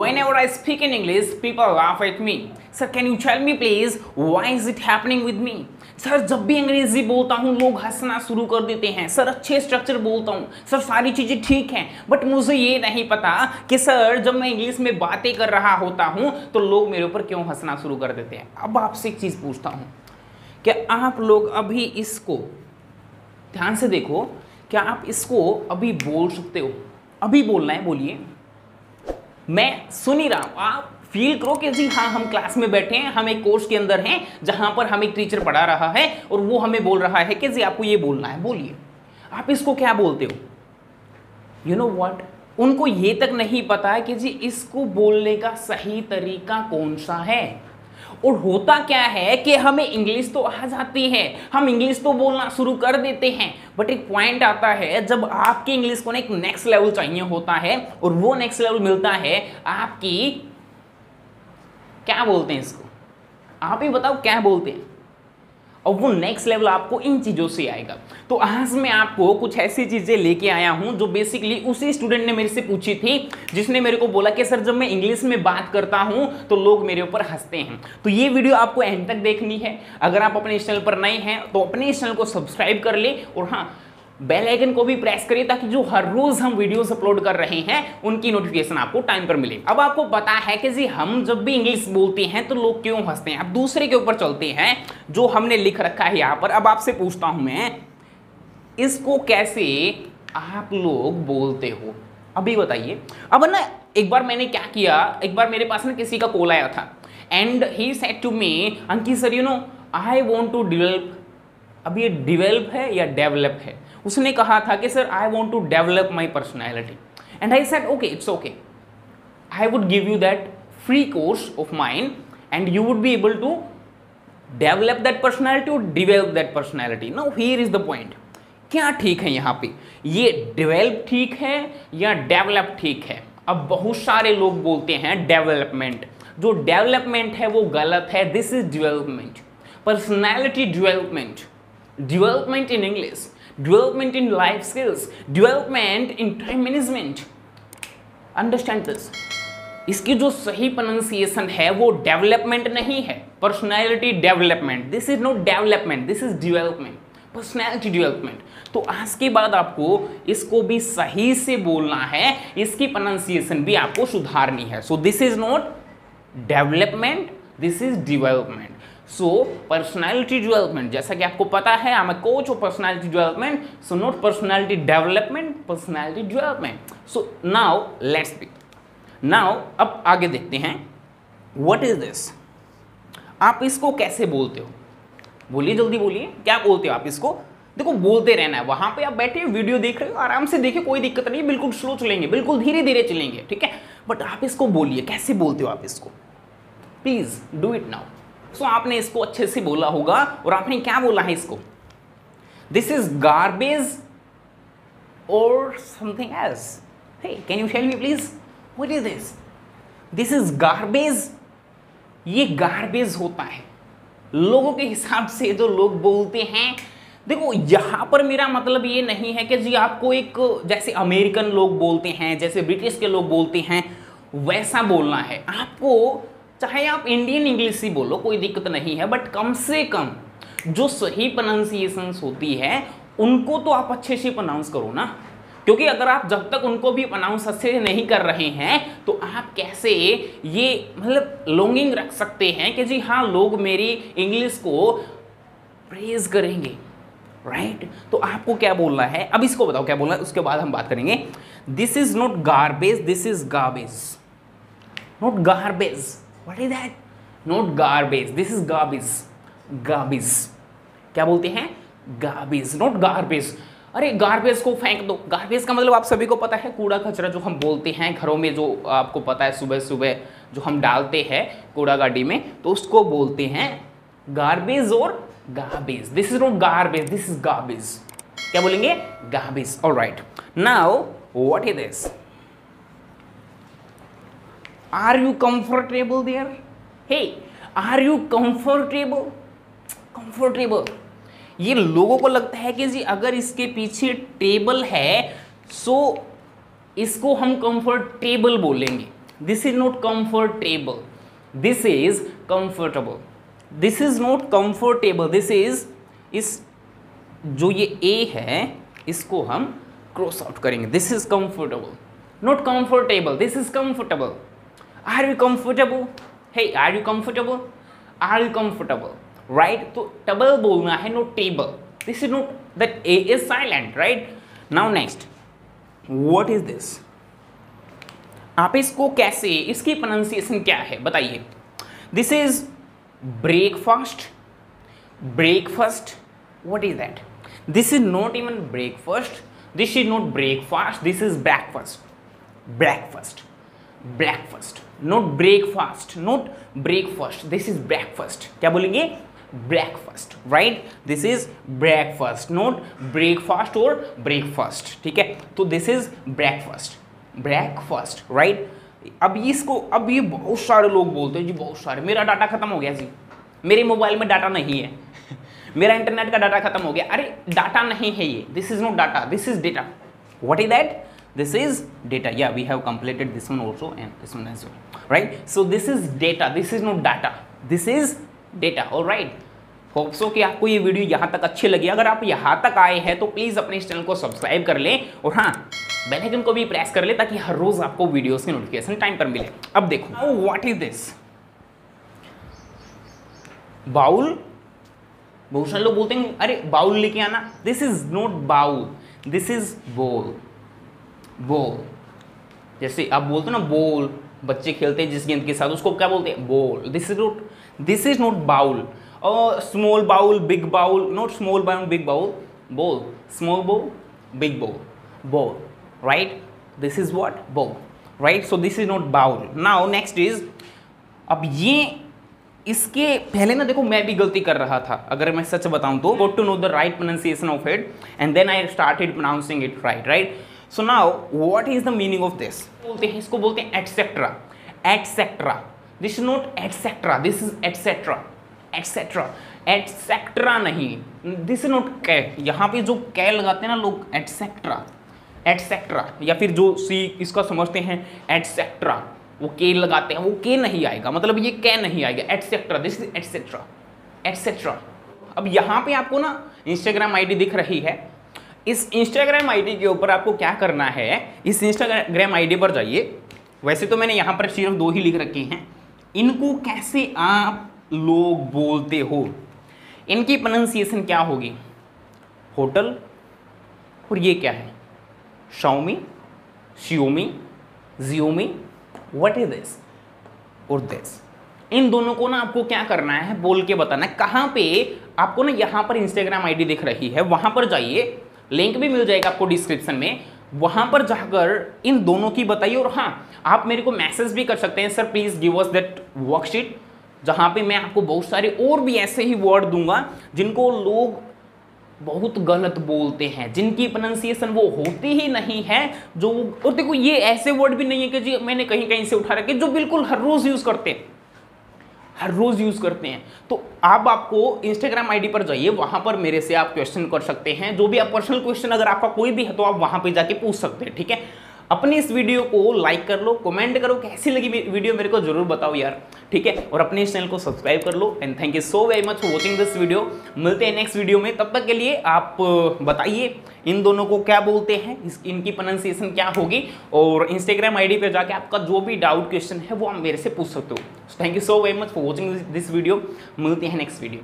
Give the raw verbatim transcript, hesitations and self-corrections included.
Whenever I speak in English, people laugh at me. Sir, can you tell me please, why is it happening with me? Sir, जब भी अंग्रेजी बोलता हूँ लोग हंसना शुरू कर देते हैं। सर, अच्छे स्ट्रक्चर बोलता हूँ। सर, सारी चीज़ें ठीक हैं, बट मुझे ये नहीं पता कि सर जब मैं इंग्लिश में बातें कर रहा होता हूँ तो लोग मेरे ऊपर क्यों हंसना शुरू कर देते हैं। अब आपसे एक चीज़ पूछता हूँ, क्या आप लोग अभी इसको ध्यान से देखो, क्या आप इसको अभी बोल सकते हो? अभी बोलना है, बोलिए। मैं सुनी रहा हूँ, आप फील करो कि जी हाँ, हम क्लास में बैठे हैं, हम एक कोर्स के अंदर हैं जहाँ पर हमें एक टीचर पढ़ा रहा है और वो हमें बोल रहा है कि जी आपको ये बोलना है, बोलिए। आप इसको क्या बोलते हो? यू नो व्हाट, उनको ये तक नहीं पता है कि जी इसको बोलने का सही तरीका कौन सा है। और होता क्या है कि हमें इंग्लिश तो आ जाती है, हम इंग्लिश तो बोलना शुरू कर देते हैं, बट एक पॉइंट आता है जब आपकी इंग्लिश को एक नेक्स्ट लेवल चाहिए होता है, और वो नेक्स्ट लेवल मिलता है आपकी, क्या बोलते हैं इसको, आप ही बताओ क्या बोलते हैं। और वो नेक्स्ट लेवल आपको इन चीज़ों से आएगा। तो आज मैं आपको कुछ ऐसी चीज़ें लेके आया हूँ जो बेसिकली उसी स्टूडेंट ने मेरे से पूछी थी, जिसने मेरे को बोला कि सर जब मैं इंग्लिश में बात करता हूँ तो लोग मेरे ऊपर हंसते हैं। तो ये वीडियो आपको एंड तक देखनी है। अगर आप अपने इस चैनल पर नए हैं तो अपने इस चैनल को सब्सक्राइब कर ले, और हाँ, बेल आइकन को भी प्रेस करिए ताकि जो हर रोज़ हम वीडियोस अपलोड कर रहे हैं उनकी नोटिफिकेशन आपको टाइम पर मिले। अब आपको पता है कि जी हम जब भी इंग्लिश बोलते हैं तो लोग क्यों हंसते हैं। अब दूसरे के ऊपर चलते हैं जो हमने लिख रखा है यहाँ पर। अब आपसे पूछता हूँ मैं, इसको कैसे आप लोग बोलते हो अभी बताइए। अब ना एक बार मैंने क्या किया, एक बार मेरे पास ना किसी का कॉल आया था, and he said to me, Ankit sir you know I want to develop, अब ये डिवेल्प है या डेवलप है, उसने कहा था कि sir I want to develop my personality, and I said okay it's okay, I would give you that free course of mind and you would be able to develop that personality और develop that personality. Now here is the point, क्या ठीक है यहाँ पे, ये develop ठीक है या डेवलप ठीक है? अब बहुत सारे लोग बोलते हैं डेवलपमेंट, जो डेवलपमेंट है वो गलत है, this is development, personality development, development in English, development in life skills, development in time management, understand this। इसकी जो सही pronunciation है वो development नहीं है, personality development, this is not development, this is development, personality development। तो आज के बाद आपको इसको भी सही से बोलना है, इसकी pronunciation भी आपको सुधारनी है। so this is not development, this is development। So personality development, जैसा कि आपको पता है I am a coach of personality development, so not personality development, personality development. So now let's be now अब आगे देखते हैं, व्हाट इज दिस, आप इसको कैसे बोलते हो? बोलिए, जल्दी बोलिए, क्या बोलते हो आप इसको? देखो, बोलते रहना है, वहाँ पे आप बैठे वीडियो देख रहे हो, आराम से देखिए, कोई दिक्कत नहीं, बिल्कुल स्लो चलेंगे, बिल्कुल धीरे धीरे चलेंगे, ठीक है? बट आप इसको बोलिए, कैसे बोलते हो आप इसको, please do it now. So so, आपने इसको अच्छे से बोला होगा, और आपने क्या बोला है इसको, दिस इज गार्बेज और something else. Hey, can you tell me please what is this? This is garbage, ये गार्बेज होता है लोगों के हिसाब से जो लोग बोलते हैं। देखो, यहाँ पर मेरा मतलब ये नहीं है कि जी आपको एक जैसे अमेरिकन लोग बोलते हैं, जैसे ब्रिटिश के लोग बोलते हैं, वैसा बोलना है आपको। चाहे आप इंडियन इंग्लिश ही बोलो, कोई दिक्कत नहीं है, बट कम से कम जो सही प्रोनाउंसिएशंस होती है उनको तो आप अच्छे से प्रोनाउंस करो ना, क्योंकि अगर आप जब तक उनको भी प्रोनाउंस अच्छे से नहीं कर रहे हैं तो आप कैसे ये मतलब लोंगिंग रख सकते हैं कि जी हाँ लोग मेरी इंग्लिश को प्रेज करेंगे, राइट right? तो आपको क्या बोलना है, अब इसको बताओ क्या बोलना है, उसके बाद हम बात करेंगे। This is not garbage, this is garbage, not garbage, What is that? Not garbage. This is garbage. Garbage. क्या बोलते हैं? Garbage. Not garbage. अरे गार्बेज को फेंक दो। गार्बेज का मतलब आप सभी को पता है, कूड़ा कचरा जो हम बोलते हैं घरों में, जो आपको पता है सुबह सुबह जो हम डालते हैं कूड़ा गाड़ी में, तो उसको बोलते हैं गार्बेज और garbage. This is not garbage, this is garbage. क्या बोलेंगे? Garbage. Alright, now what is this? Are you comfortable there? Hey, are you comfortable? Comfortable. ये लोगों को लगता है कि जी अगर इसके पीछे टेबल है सो इसको हम comfortable बोलेंगे, This is not comfortable. This is comfortable. This is not comfortable. This is, इस जो ये A है इसको हम क्रॉस आउट करेंगे. This is comfortable. Not comfortable. This is comfortable. Are you comfortable? Hey, are you comfortable? Are you comfortable? Right? तो table बोलना है, not table. This is not, that A is silent, right? Now next, what is this? आप इसको कैसे, इसकी pronunciation क्या है बताइए. This is breakfast, breakfast, what is that? This is not even breakfast, this is not breakfast, this is breakfast, breakfast, breakfast, not breakfast, not breakfast, this is breakfast. क्या बोलेंगे? Breakfast, right? This is breakfast, not breakfast और breakfast, ठीक है? तो this is breakfast, breakfast, right? अब इसको, अब ये बहुत सारे लोग बोलते हैं जी, बहुत सारे, मेरा डाटा खत्म हो गया जी, मेरे मोबाइल में डाटा नहीं है, मेरा इंटरनेट का डाटा खत्म हो गया. अरे डाटा नहीं है ये, this is not data, this is data. What is that? This is data. Yeah we have completed this one also and this one as well, right? So this is data, this is not data, this is data. Alright, hope so कि आपको ये video यहाँ तक अच्छी लगी. अगर आप यहाँ तक आए हैं तो प्लीज़ अपने इस चैनल को सब्सक्राइब कर लें और हाँ, बेल आइकन को भी प्रेस कर लें ताकि हर रोज़ आपको वीडियोस की नोटिफिकेशन टाइम पर मिले. अब देखो, व्हाट इज दिस? बाउल, बहुत सारे लोग बोलते हैं अरे बाउल लेके आना. This is not bowl, this is bowl, bowl. जैसे आप बोलते हो ना बोल, बच्चे खेलते हैं जिस गेंद के साथ उसको क्या बोलते हैं? Bowl. This is not, this is not bowl. और small bowl, big bowl, not small bowl, big bowl, bowl, small bowl, big bowl, bowl, right? This is what? Bowl, right? So this is not bowl. Now next is, अब ये इसके पहले ना देखो मैं भी गलती कर रहा था अगर मैं सच बताऊं तो. Got to know the right pronunciation of it and then I started pronouncing it right, right? So now what is the meaning of this? बोलते हैं इसको, बोलते हैं etcetera, etcetera. This is not etcetera, this is etcetera, etcetera, etcetera नहीं, this is not कै. यहाँ पे जो कै लगाते हैं ना लोग, एटसेट्रा, एटसेट्रा, या फिर जो सी इसका समझते हैं एटसेट्रा, वो के लगाते हैं, वो के नहीं आएगा, मतलब ये कै नहीं आएगा, etcetera. This is etcetera, etcetera. अब यहाँ पे आपको ना इंस्टाग्राम आईडी दिख रही है, इस इंस्टाग्राम आईडी के ऊपर आपको क्या करना है, इस इंस्टाग्राम आईडी पर जाइए. वैसे तो मैंने यहाँ पर सिर्फ दो ही लिख रखे हैं, इनको कैसे आप लोग बोलते हो, इनकी प्रोनाउंसिएशन क्या होगी? होटल, और ये क्या है? Xiaomi, Xiaomi, Xiaomi, what is this? और दिस, इन दोनों को ना आपको क्या करना है, बोल के बताना है. कहाँ पे आपको ना, यहाँ पर इंस्टाग्राम आईडी दिख रही है, वहाँ पर जाइए, लिंक भी मिल जाएगा आपको डिस्क्रिप्शन में, वहाँ पर जाकर इन दोनों की बताइए. और हाँ, आप मेरे को मैसेज भी कर सकते हैं, sir please give us that worksheet, जहाँ पे मैं आपको बहुत सारे और भी ऐसे ही वर्ड दूंगा जिनको लोग बहुत गलत बोलते हैं, जिनकी प्रोनाउंसिएशन वो होती ही नहीं है, जो. और देखो ये ऐसे वर्ड भी नहीं है कि जी मैंने कहीं कहीं से उठा रखे, जो बिल्कुल हर रोज़ यूज़ करते हैं, हर रोज़ यूज़ करते हैं. तो आप, आपको इंस्टाग्राम आईडी पर जाइए, वहाँ पर मेरे से आप क्वेश्चन कर सकते हैं, जो भी आप पर्सनल क्वेश्चन अगर आपका कोई भी है तो आप वहाँ पर जाके पूछ सकते हैं, ठीक है? अपने इस वीडियो को लाइक कर लो, कमेंट करो कैसी लगी वीडियो, मेरे को जरूर बताओ यार, ठीक है? और अपने इस चैनल को सब्सक्राइब कर लो. And thank you so very much for watching this video. मिलते हैं नेक्स्ट वीडियो में, तब तक के लिए आप बताइए इन दोनों को क्या बोलते हैं, इनकी प्रोनाउंसिएशन क्या होगी, और इंस्टाग्राम आईडी पे जाके आपका जो भी डाउट क्वेश्चन है वो आप मेरे से पूछ सकते हो. Thank you so very much for watching this video. मिलते हैं नेक्स्ट वीडियो.